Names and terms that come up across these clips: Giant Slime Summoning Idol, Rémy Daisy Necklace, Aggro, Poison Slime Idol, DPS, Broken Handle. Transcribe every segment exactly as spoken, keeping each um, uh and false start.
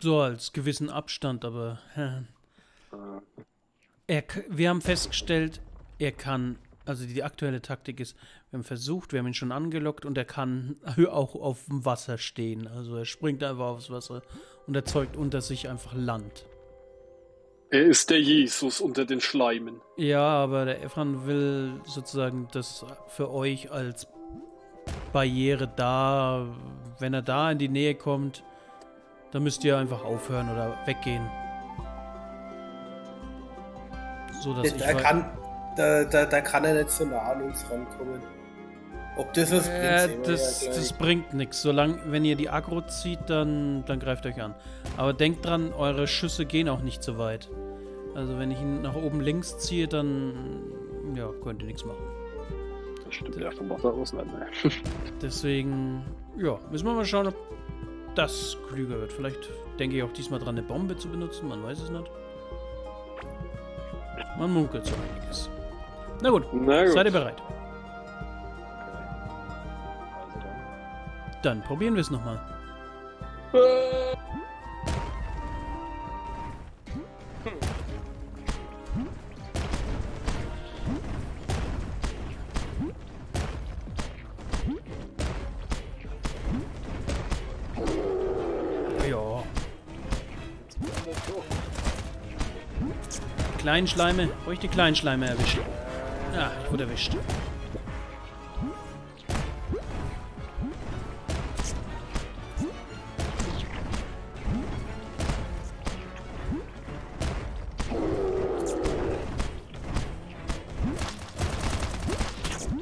So als gewissen Abstand, aber er, wir haben festgestellt, er kann, also die aktuelle Taktik ist, wir haben versucht, wir haben ihn schon angelockt und er kann auch auf dem Wasser stehen. Also er springt einfach aufs Wasser und erzeugt unter sich einfach Land. Er ist der Jesus unter den Schleimen. Ja, aber der Efran will sozusagen das für euch als Barriere da, wenn er da in die Nähe kommt, dann müsst ihr einfach aufhören oder weggehen. So, dass da, ich kann, da, da, da kann er nicht so nah an uns rankommen. Ob das was äh, bringt? Das, ja, das bringt nichts. Solange, wenn ihr die Aggro zieht, dann, dann greift euch an. Aber denkt dran, eure Schüsse gehen auch nicht so weit. Also wenn ich ihn nach oben links ziehe, dann ja, könnt ihr nichts machen. Das stimmt ja vom Wasser aus, nein, nein. Deswegen, ja, müssen wir mal schauen, ob das klüger wird. Vielleicht denke ich auch diesmal dran, eine Bombe zu benutzen, man weiß es nicht. Man munkelt so einiges. Na gut, Na gut. seid ihr bereit? Dann probieren wir es nochmal. Ja. Kleinschleime. Wo ich die Kleinschleime erwische. Ah, ich wurde erwischt.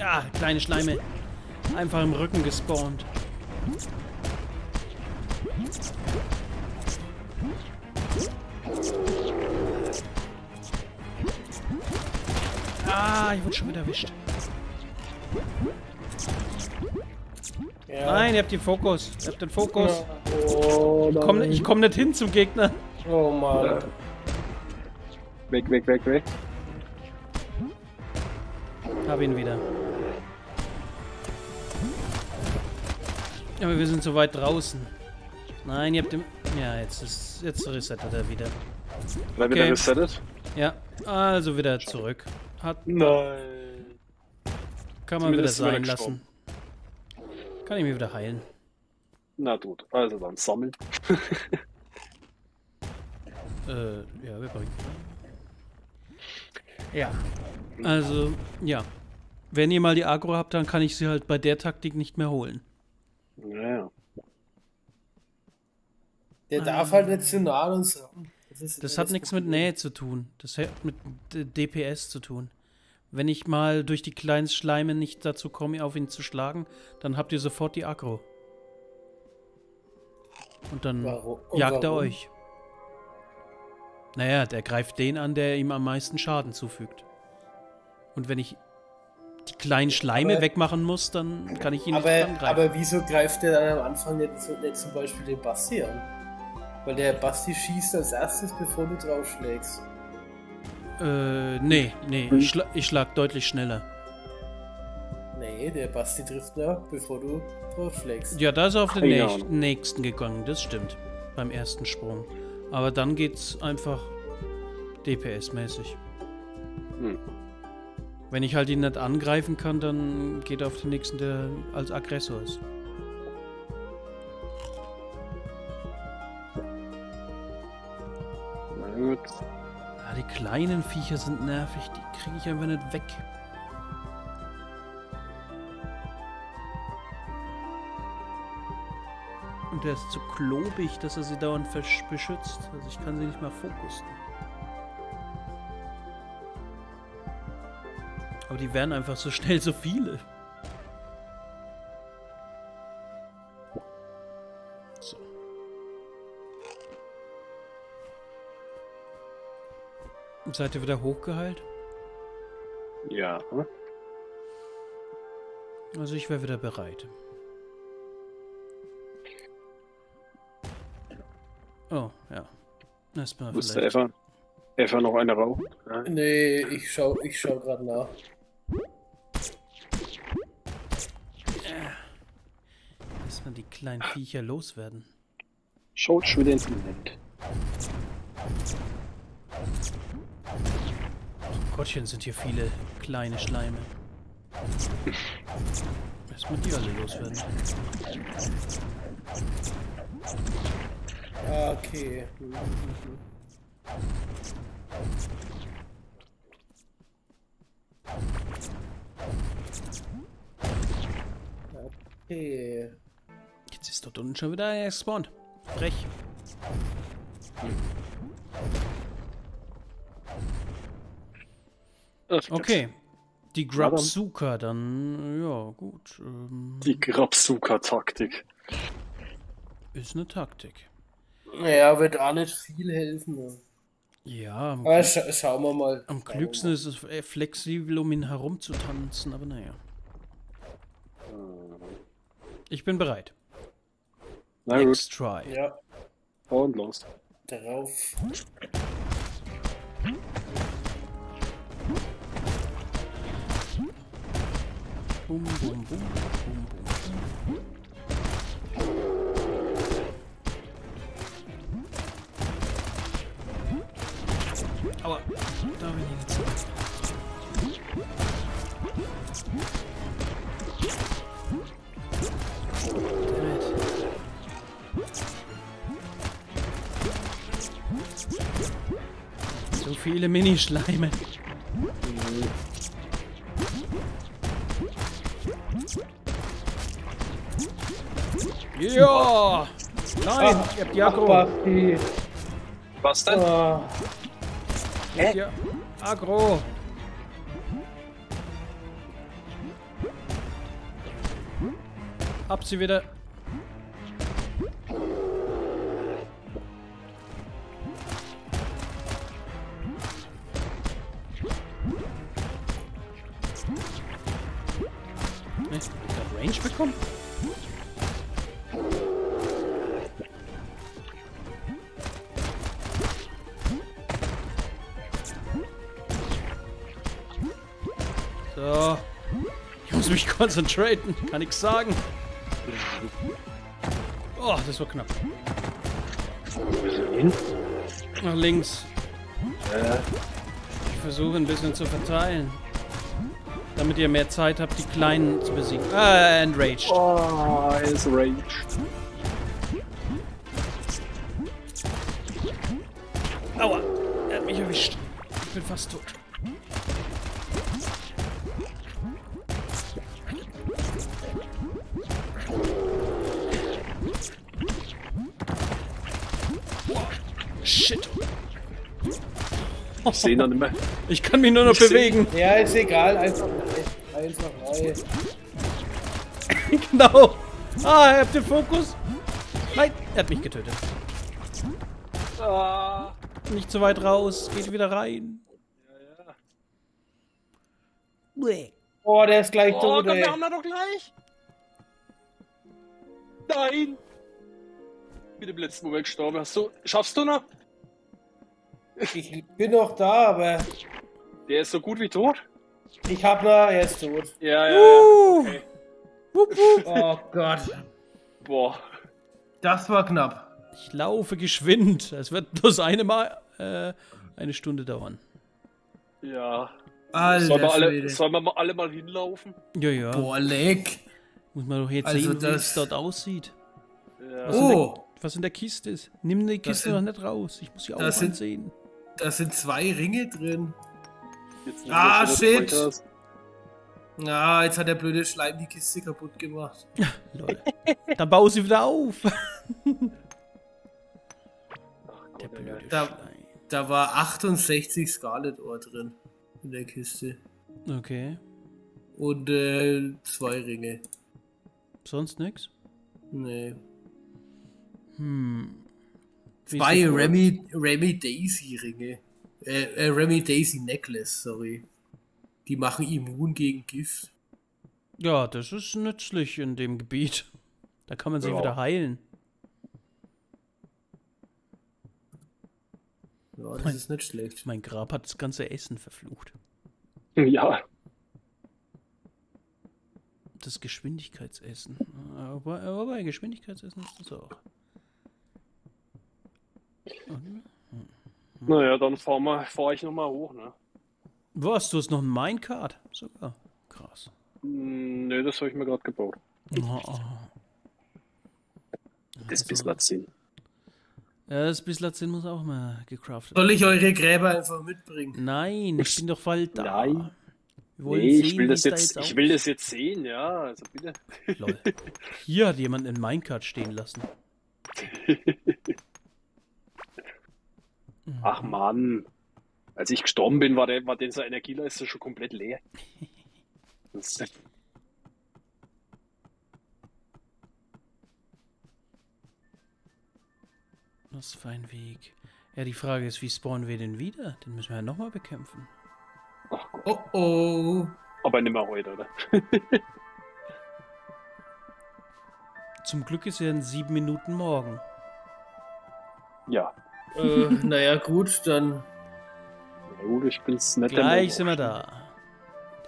Ah, kleine Schleime. Einfach im Rücken gespawnt. Ah, ich wurde schon wieder erwischt. Ja. Nein, ihr habt den Fokus. Ihr habt den Fokus. Oh, ich komme komm nicht hin zum Gegner. Oh Mann. Weg, weg, weg, weg. Hab ihn wieder. Aber wir sind so weit draußen. Nein, ihr habt den... Ja, jetzt ist jetzt resettet er wieder. War okay. Wieder resettet? Ja, also wieder zurück. Hat... Nein. Kann man Zumindest wieder sein lassen. Kann ich mir wieder heilen. Na gut, also dann sammeln. äh, ja, wir bringen. Ja. Also, ja. Wenn ihr mal die Aggro habt, dann kann ich sie halt bei der Taktik nicht mehr holen. Ja. Der ah. darf halt nicht zu nah an uns ran. Das, ist das hat nichts mit Nähe zu tun. Das hat mit D P S zu tun. Wenn ich mal durch die kleinen Schleime nicht dazu komme, auf ihn zu schlagen, dann habt ihr sofort die Aggro. Und dann warum? Und jagt er warum? euch. Naja, der greift den an, der ihm am meisten Schaden zufügt. Und wenn ich die kleinen Schleime aber, wegmachen muss, dann kann ich ihn aber, nicht angreifen. Aber wieso greift der dann am Anfang nicht, nicht zum Beispiel den Basti an? Weil der Basti schießt als erstes, bevor du draufschlägst. Äh, nee, nee, ich, schla ich schlag deutlich schneller. Nee, der Basti trifft da, bevor du draufschlägst. Ja, da ist er auf den ja. nächsten gegangen, das stimmt. Beim ersten Sprung. Aber dann geht's einfach D P S-mäßig. Hm. Wenn ich halt ihn nicht angreifen kann, dann geht er auf den nächsten, der als Aggressor ist. Na gut. Ja, die kleinen Viecher sind nervig, die kriege ich einfach nicht weg. Und der ist zu klobig, dass er sie dauernd beschützt. Also ich kann sie nicht mal fokussen. Aber die werden einfach so schnell so viele. So. Und seid ihr wieder hochgeheilt? Ja. Also ich wäre wieder bereit. Oh, ja. Erstmal vielleicht. Ist der Effa? Effa noch eine raucht? Ja. Nee, ich schau, ich schau gerade nach. Dass man die kleinen Viecher loswerden. Schaut schon wieder ins Internet. Gottchen, sind hier viele kleine Schleime. Was mit die alle loswerden? Okay. Okay. Jetzt ist dort unten schon wieder ein gespawnt. Frech. Okay. Die Grabsuka, dann. Ja, gut. Ähm, die Grabsuka-Taktik. Ist eine Taktik. Naja, wird auch nicht viel helfen. Ne? Ja, am aber scha schauen wir mal. Am klügsten ist es flexibel, um ihn herumzutanzen, aber naja. Ich bin bereit. Na gut. Next try. Ja. Und los. Darauf. Bum, bum, bum, bum, bum. Aua, da bin ich jetzt. So viele Minischleime. Ja! Nein! Ach, ich hab die Agro! Was denn? Ah. Ich hab die Agro! Hab sie wieder! Ne, der Range bekommen? So. Ich muss mich konzentrieren. Kann nichts sagen. Oh, das war knapp. Nach links. Ich versuche ein bisschen zu verteilen. Damit ihr mehr Zeit habt, die Kleinen zu besiegen. Ah, enraged. Oh, er ist enraged. Aua. Er hat mich erwischt. Ich bin fast tot. Shit. Ich seh ihn dann nicht mehr. Ich kann mich nur noch ich bewegen. Seh. Ja, ist egal. Einfach rein. Einfach rein. Genau. Ah, er hat den Fokus. Nein, er hat mich getötet. Ah, nicht zu weit raus. Geht wieder rein. Ja, ja. Oh, der ist gleich tot. Oh, kommt der andere doch gleich? Nein. Bitte im letzten Moment gestorben. Hast du, schaffst du noch? Ich bin noch da, aber... Der ist so gut wie tot? Ich hab noch... Er ist tot. Ja, ja, uh, ja. Okay. Wupp, wupp. Oh Gott. Boah. Das war knapp. Ich laufe geschwind. Es wird bloß eine Mal... Äh, eine Stunde dauern. Ja. Alter, sollen wir alle, sollen wir mal, alle mal hinlaufen? Ja, ja. Boah, leck. Muss man doch jetzt also sehen, wie es dort aussieht. Ja. Was oh! Was in der Kiste ist. Nimm die Kiste noch nicht raus. Ich muss sie auch ansehen. Da sind zwei Ringe drin. Jetzt ah, shit! Na, ah, jetzt hat der blöde Schleim die Kiste kaputt gemacht. Leute. Dann bau sie wieder auf. Der blöde da, Schleim. Da war achtundsechzig Scarlet Ohr drin. In der Kiste. Okay. Und äh, zwei Ringe. Sonst nichts? Nee. Hm. Zwei Rémy, Rémy Daisy Ringe. Äh, äh, Rémy Daisy Necklace, sorry. Die machen immun gegen Gift. Ja, das ist nützlich in dem Gebiet. Da kann man sich ja wieder heilen. Ja, das mein, ist nicht schlecht. Mein Grab hat das ganze Essen verflucht. Ja. Das Geschwindigkeitsessen. Aber, aber bei Geschwindigkeitsessen ist das auch. Naja, dann fahr, mal, fahr ich nochmal hoch, ne? Was, du hast noch ein Minecart? Sogar. Krass. Ne, das habe ich mir gerade gebaut. Oh, oh. Das also. Bislatzin. Ja, das Bislatzin muss auch mal gecraftet werden. Soll ich eure Gräber einfach mitbringen? Nein, ich bin doch voll da. Nein. Nee, sehen, ich, will das jetzt, da jetzt ich will das jetzt sehen, ja, also bitte. Lol. Hier hat jemand einen Minecart stehen lassen. Ach Mann, als ich gestorben bin, war der, war dieser Energieleiste schon komplett leer. Das ist was für ein Weg. Ja, die Frage ist, wie spawnen wir den wieder? Den müssen wir ja nochmal bekämpfen. Ach Gott. Oh oh. Aber nimmer heute, oder? Zum Glück ist ja in sieben Minuten morgen. Ja. äh, naja, gut, dann. Na gut, ich bin's nicht. Gleich sind wir da.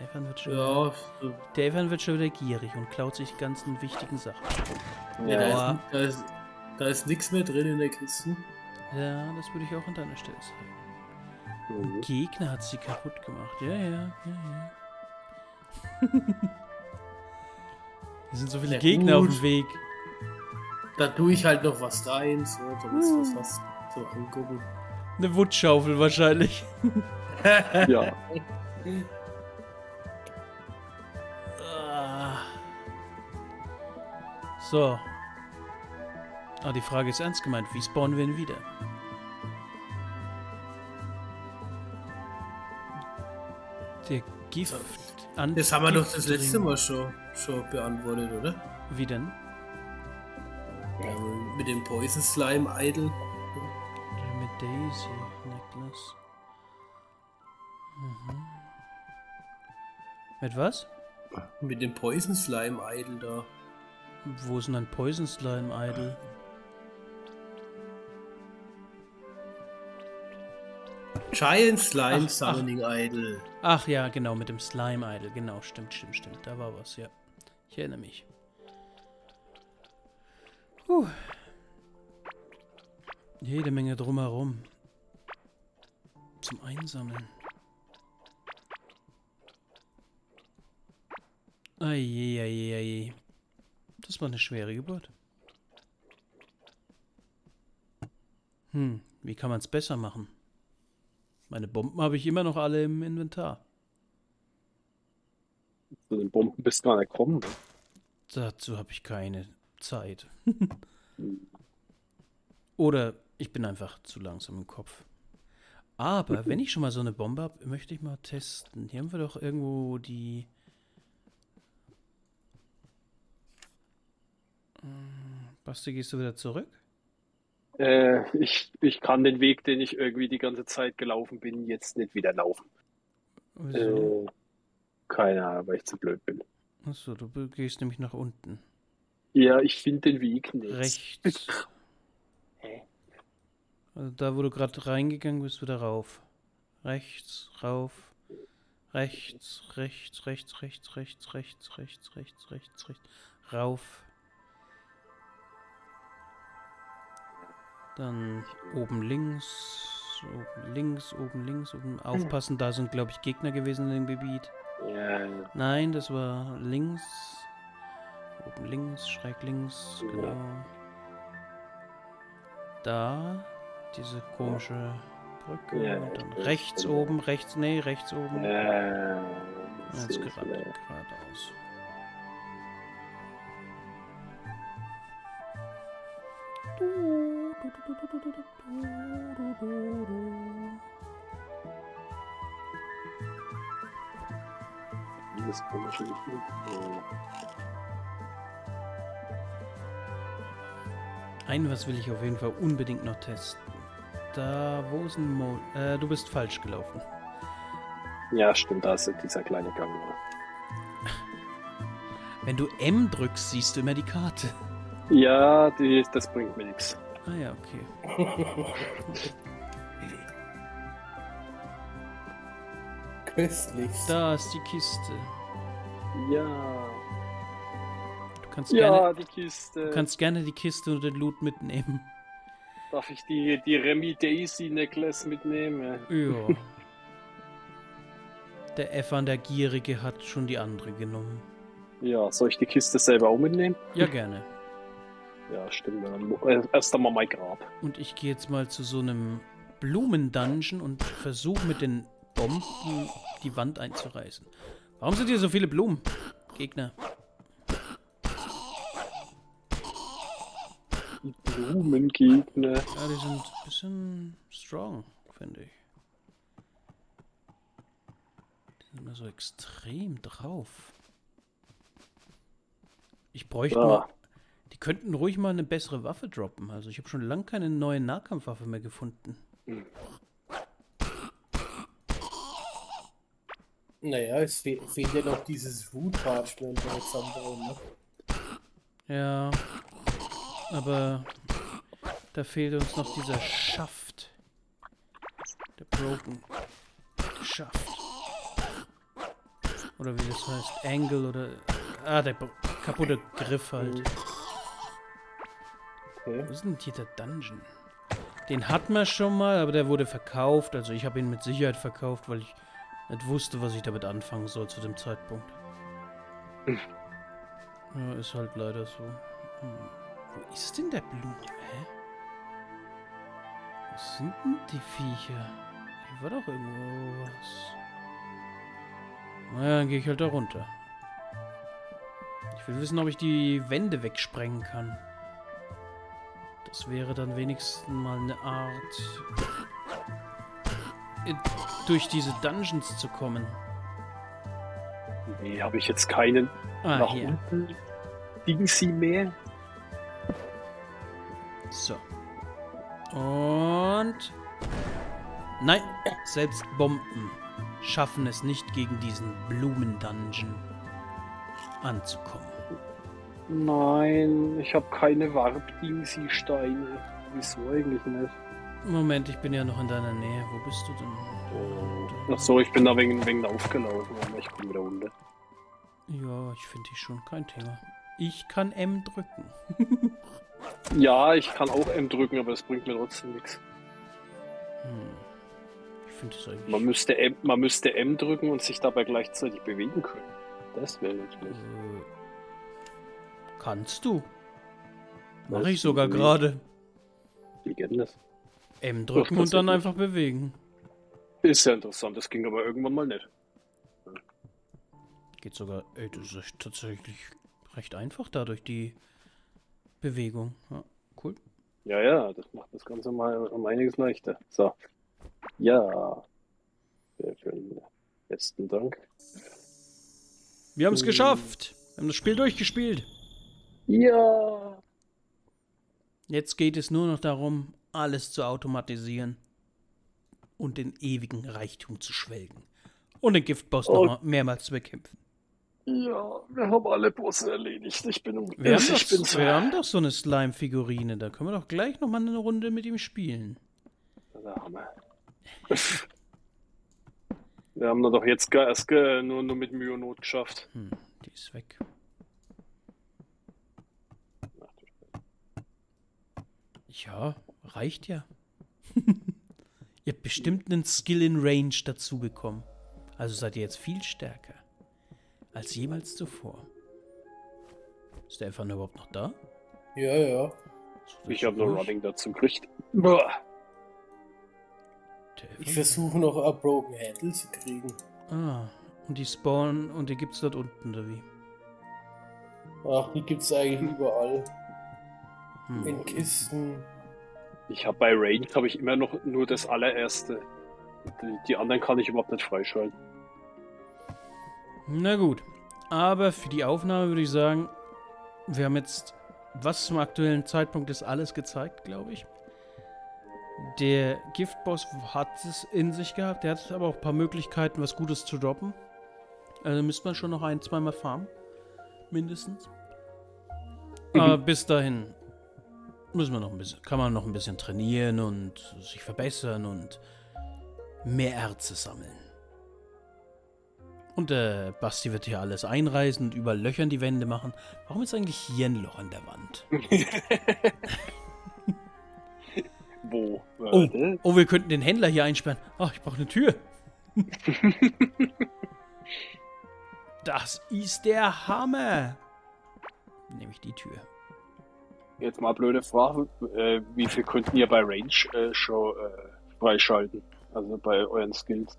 Der Evan wird schon, ja, so. Der Evan wird schon wieder gierig und klaut sich die ganzen wichtigen Sachen. Ja, ja. Da ist, da ist, da ist nichts mehr drin in der Kiste. Ja, das würde ich auch an deiner Stelle sagen. Mhm. Gegner hat sie kaputt gemacht. Ja, ja, ja, ja. Hier sind so viele ja, Gegner gut. auf dem Weg. Da tue ich halt noch was rein, so, damit du das hast. So, angucken. Eine Wutschaufel wahrscheinlich. Ja. So. Ah, die Frage ist ernst gemeint. Wie spawnen wir ihn wieder? Der Gift... an. Das haben wir doch das letzte Mal schon, schon beantwortet, oder? Wie denn? Ja, mit dem Poison Slime Idol. Rémy Daisy Necklace. Mhm. Mit was? Mit dem Poison Slime Idol da. Wo ist denn ein Poison Slime Idol? Giant Slime Summoning Idol. Ach ja, genau, mit dem Slime Idol. Genau, stimmt, stimmt, stimmt. Da war was, ja. Ich erinnere mich. Puh. Jede Menge drumherum. Zum Einsammeln. Ai, ai, ai. Das war eine schwere Geburt. Hm, wie kann man es besser machen? Meine Bomben habe ich immer noch alle im Inventar. Zu den Bomben bist du gar nicht gekommen. Dazu habe ich keine Zeit. Oder ich bin einfach zu langsam im Kopf. Aber wenn ich schon mal so eine Bombe habe, möchte ich mal testen. Hier haben wir doch irgendwo die... Basti, gehst du wieder zurück? Äh, ich, ich kann den Weg, den ich irgendwie die ganze Zeit gelaufen bin, jetzt nicht wieder laufen. Wieso? Äh, keine Ahnung, weil ich zu blöd bin. Achso, du gehst nämlich nach unten. Ja, ich finde den Weg nicht. Rechts. Hä? Also da, wo du gerade reingegangen bist, wieder rauf. Rechts, rauf. Rechts, rechts, rechts, rechts, rechts, rechts, rechts, rechts, rechts, rechts. Rauf. Dann oben links, oben links, oben links, oben. Aufpassen, da sind, glaube ich, Gegner gewesen in dem Gebiet. Ja, ja. Nein, das war links. Oben links, schräg links, genau. Ja. Da, diese komische Brücke. Ja, und dann rechts oben, rechts, nee, rechts oben. Ja, jetzt gerade, geradeaus. Das komische Gefühl. Ein, was will ich auf jeden Fall unbedingt noch testen. Da, wo ist ein Mond? Äh, du bist falsch gelaufen. Ja, stimmt, da ist dieser kleine Gang. Wenn du M drückst, siehst du immer die Karte. Ja, die, das bringt mir nichts. Ah ja, okay. Köstlich. Da ist die Kiste. Ja. Du kannst ja, gerne, die Kiste. Du kannst gerne die Kiste und den Loot mitnehmen. Darf ich die, die Rémy Daisy Necklace mitnehmen? Ja. Der Effan, der Gierige, hat schon die andere genommen. Ja, soll ich die Kiste selber auch mitnehmen? Ja, gerne. Ja, stimmt. Erst einmal mein Grab. Und ich gehe jetzt mal zu so einem Blumendungeon und versuche mit den Bomben die Wand einzureißen. Warum sind hier so viele Blumen? Gegner. Die Blumengegner. Ja, die sind ein bisschen strong, finde ich. Die sind immer so extrem drauf. Ich bräuchte ah. mal... Die könnten ruhig mal eine bessere Waffe droppen. Also ich habe schon lange keine neue Nahkampfwaffe mehr gefunden. Hm. Naja, es fe fehlt ja noch dieses Root-Parchment bei Zambaum, ne? Ja, aber da fehlt uns noch dieser Schaft. Der Broken Schaft. Oder wie das heißt, Angle oder... Ah, der kaputte Griff halt. Okay. Wo ist denn hier der Dungeon? Den hatten wir schon mal, aber der wurde verkauft. Also ich habe ihn mit Sicherheit verkauft, weil ich nicht wusste, was ich damit anfangen soll zu dem Zeitpunkt. Ja, ist halt leider so. Hm. Wo ist denn der Blume? Hä? Was sind denn die Viecher? Hier war doch irgendwo was. Naja, dann gehe ich halt da runter. Ich will wissen, ob ich die Wände wegsprengen kann. Das wäre dann wenigstens mal eine Art, durch diese Dungeons zu kommen. Nee, habe ich jetzt keinen ah, nach hier. Unten. Liegen sie mehr? So. Und... Nein, selbst Bomben schaffen es nicht, gegen diesen Blumen-Dungeon anzukommen. Nein, ich habe keine Warp-Dingsy-Steine. Wieso eigentlich nicht? Moment, ich bin ja noch in deiner Nähe. Wo bist du denn? Oh. Achso, ich bin da wegen, wegen aufgelaufen, aber ich bin wieder runter. Ja, ich finde dich schon kein Thema. Ich kann M drücken. Ja, ich kann auch M drücken, aber das bringt mir trotzdem nichts. Hm. Ich finde das eigentlich... Man müsste, M, man müsste M drücken und sich dabei gleichzeitig bewegen können. Das wäre natürlich... Äh. Kannst du? Mache ich sogar gerade. Wie geht denn das? M drücken und dann einfach bewegen. Ist ja interessant, das ging aber irgendwann mal nicht. Geht sogar, ey, das ist tatsächlich recht einfach dadurch die Bewegung. Ja, cool. Ja, ja, das macht das Ganze mal um einiges leichter. So. Ja. Sehr schön. Besten Dank. Wir haben es geschafft. Wir haben das Spiel durchgespielt. Ja. Jetzt geht es nur noch darum, alles zu automatisieren und den ewigen Reichtum zu schwelgen und den Giftboss oh. noch mehrmals zu bekämpfen. Ja, wir haben alle Bosse erledigt. Ich bin um. Wir, haben doch, ich bin so, wir haben doch so eine Slime-Figurine. Da können wir doch gleich noch mal eine Runde mit ihm spielen. Da haben wir. Wir haben das doch jetzt erst nur, nur mit Mühe und Not geschafft. Hm, die ist weg. Ja, reicht ja. Ihr habt bestimmt einen Skill in Range dazu bekommen. Also seid ihr jetzt viel stärker als jemals zuvor. Ist der Effan überhaupt noch da? Ja, ja. Ich habe nur Running dazu gekriegt. Ich versuche noch ein Broken Handle zu kriegen. Ah, und die spawnen und die gibt's dort unten, oder wie? Ach, die gibt's eigentlich überall. Hm. In Kisten. Ich habe bei Range habe ich immer noch nur das allererste. Die, die anderen kann ich überhaupt nicht freischalten. Na gut. Aber für die Aufnahme würde ich sagen, wir haben jetzt, was zum aktuellen Zeitpunkt ist, alles gezeigt, glaube ich. Der Giftboss hat es in sich gehabt. Der hat aber auch ein paar Möglichkeiten, was Gutes zu droppen. Also müsste man schon noch ein-, zweimal farmen. Mindestens. Mhm. Aber bis dahin müssen wir noch ein bisschen, kann man noch ein bisschen trainieren und sich verbessern und mehr Erze sammeln. Und der Basti wird hier alles einreißen und über Löchern die Wände machen. Warum ist eigentlich hier ein Loch an der Wand? Wo? Oh. Oh, wir könnten den Händler hier einsperren. Ach, oh, ich brauche eine Tür. Das ist der Hammer. Nehme ich die Tür. Jetzt mal blöde Frage. Äh, wie viel könnt ihr bei Range äh, schon äh, freischalten? Also bei euren Skills.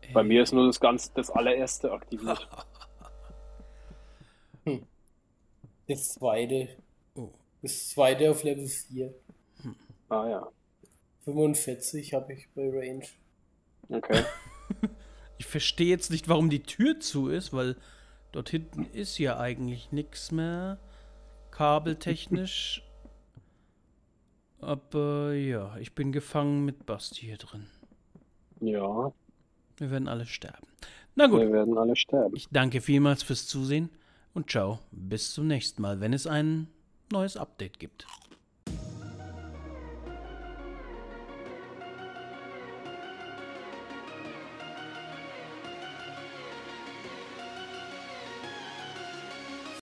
Äh. Bei mir ist nur das ganz, das allererste aktiviert. Hm. Das zweite. Oh. Das zweite auf Level vier. Hm. Ah ja. fünfundvierzig habe ich bei Range. Okay. Ich verstehe jetzt nicht, warum die Tür zu ist, weil dort hinten ist ja eigentlich nichts mehr. Kabeltechnisch. Aber ja, ich bin gefangen mit Basti hier drin. Ja. Wir werden alle sterben. Na gut. Wir werden alle sterben. Ich danke vielmals fürs Zusehen und ciao. Bis zum nächsten Mal, wenn es ein neues Update gibt.